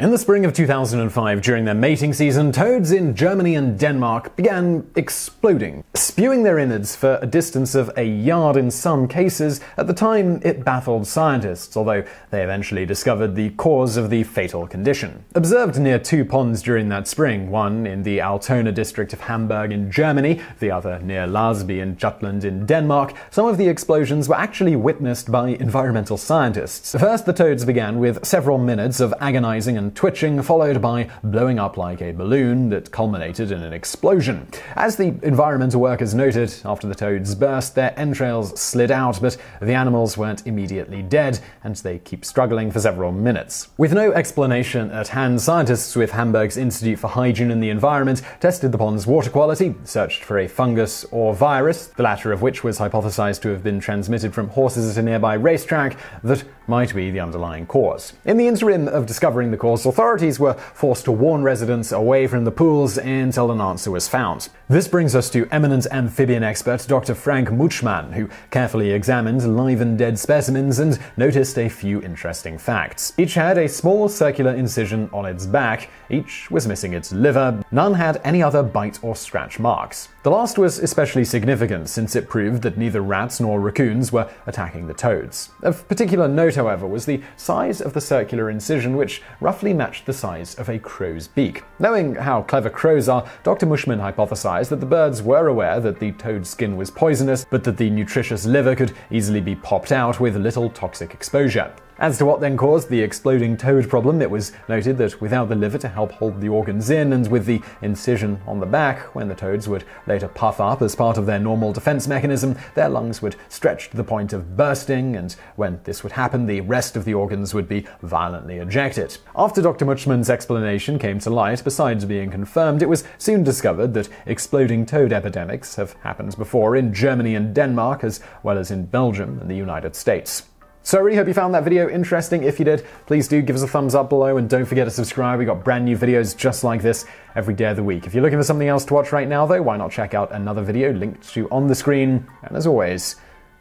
In the spring of 2005, during their mating season, toads in Germany and Denmark began exploding, spewing their innards for a distance of a yard in some cases. At the time, it baffled scientists, although they eventually discovered the cause of the fatal condition. Observed near two ponds during that spring, one in the Altona district of Hamburg in Germany, the other near Larsby in Jutland in Denmark, some of the explosions were actually witnessed by environmental scientists. First, the toads began with several minutes of agonizing and twitching, followed by blowing up like a balloon that culminated in an explosion. As the environmental workers noted, after the toads burst, their entrails slid out, but the animals weren't immediately dead, and they keep struggling for several minutes. With no explanation at hand, scientists with Hamburg's Institute for Hygiene and the Environment tested the pond's water quality, searched for a fungus or virus, the latter of which was hypothesized to have been transmitted from horses at a nearby racetrack, that might be the underlying cause. In the interim of discovering the cause, authorities were forced to warn residents away from the pools until an answer was found. This brings us to eminent amphibian expert Dr. Frank Mutschmann, who carefully examined live and dead specimens and noticed a few interesting facts. Each had a small circular incision on its back, each was missing its liver, none had any other bite or scratch marks. The last was especially significant since it proved that neither rats nor raccoons were attacking the toads. Of particular note, however, was the size of the circular incision, which roughly matched the size of a crow's beak. Knowing how clever crows are, Dr. Mutschmann hypothesized that the birds were aware that the toad's skin was poisonous, but that the nutritious liver could easily be popped out with little toxic exposure. As to what then caused the exploding toad problem, it was noted that without the liver to help hold the organs in, and with the incision on the back, when the toads would later puff up as part of their normal defense mechanism, their lungs would stretch to the point of bursting, and when this would happen, the rest of the organs would be violently ejected. After Dr. Mutschmann's explanation came to light, besides being confirmed, it was soon discovered that exploding toad epidemics have happened before in Germany and Denmark, as well as in Belgium and the United States. So I really hope you found that video interesting. If you did, please do give us a thumbs up below and don't forget to subscribe. We got brand new videos just like this every day of the week. If you're looking for something else to watch right now though, why not check out another video linked to on the screen. And as always,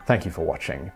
thank you for watching.